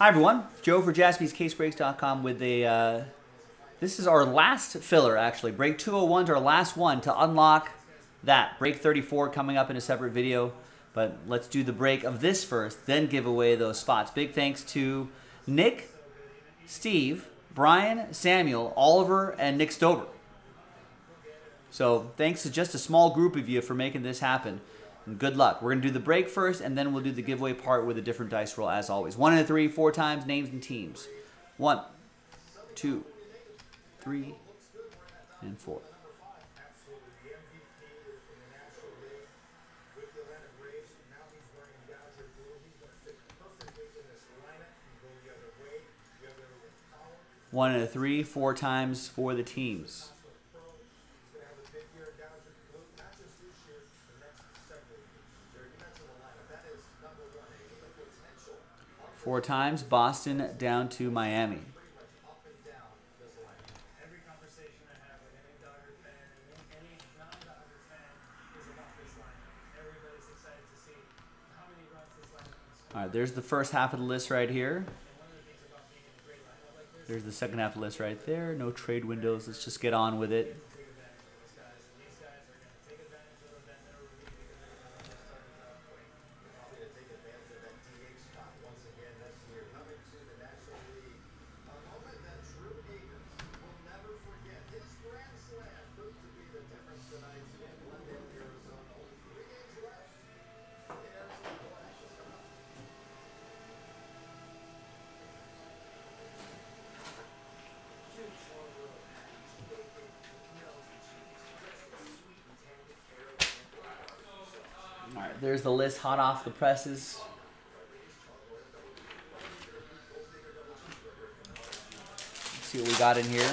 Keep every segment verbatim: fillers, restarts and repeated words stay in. Hi everyone, Joe for Jaspys Case Breaks dot com with the, uh, this is our last filler actually. Break two oh one is our last one to unlock that. Break thirty-four coming up in a separate video, but let's do the break of this first, then give away those spots. Big thanks to Nick, Steve, Brian, Samuel, Oliver, and Nick Stober. So thanks to just a small group of you for making this happen. And good luck. We're going to do the break first, and then we'll do the giveaway part with a different dice roll as always. One and a three, four times, names and teams. One, two, three, and four. One and a three, four times for the teams. Four times, Boston down to Miami. All right, there's the first half of the list right here. There's the second half list right there. No trade windows. Let's just get on with it. There's the list hot off the presses. Let's see what we got in here.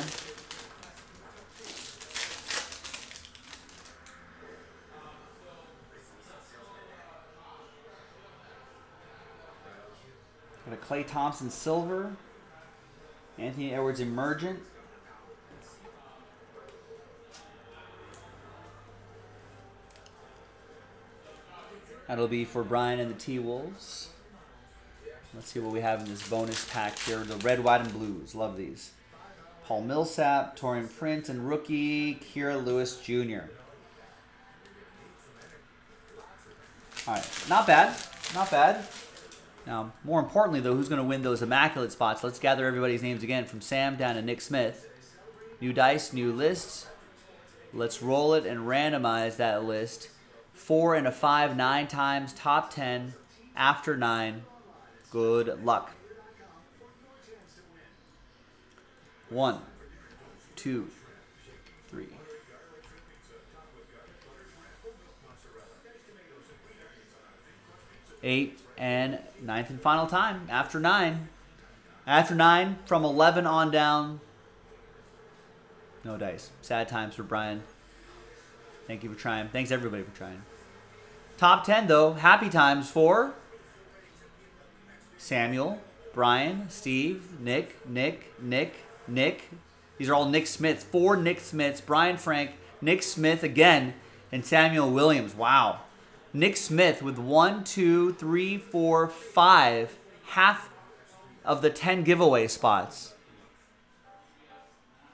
Got a Clay Thompson silver, Anthony Edwards emergent. That'll be for Brian and the T-Wolves. Let's see what we have in this bonus pack here. The red, white, and blues. Love these. Paul Millsap, Torian Prince, and rookie Kira Lewis Junior All right, not bad. Not bad. Now, more importantly, though, who's going to win those immaculate spots? Let's gather everybody's names again from Sam down to Nick Smith. New dice, new lists. Let's roll it and randomize that list. Four and a five, nine times, top ten, after nine. Good luck. One, two, three. Eight and ninth and final time, after nine. After nine, from eleven on down, no dice. Sad times for Brian. Thank you for trying. Thanks everybody for trying. Top ten though, happy times for Samuel, Brian, Steve, Nick, Nick, Nick, Nick. These are all Nick Smiths. Four Nick Smiths. Brian Frank, Nick Smith again, and Samuel Williams. Wow. Nick Smith with one, two, three, four, five. Half of the ten giveaway spots.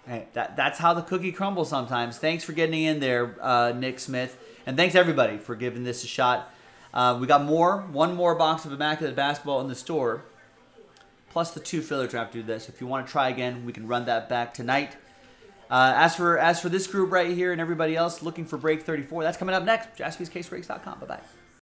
Hey, that, that's how the cookie crumbles sometimes. Thanks for getting in there, uh, Nick Smith. And thanks, everybody, for giving this a shot. Uh, we got more, one more box of Immaculate Basketball in the store, plus the two filler draft to do this. If you want to try again, we can run that back tonight. Uh, as for as for this group right here and everybody else looking for Break thirty-four, that's coming up next. Jaspys Case Breaks dot com. Bye-bye.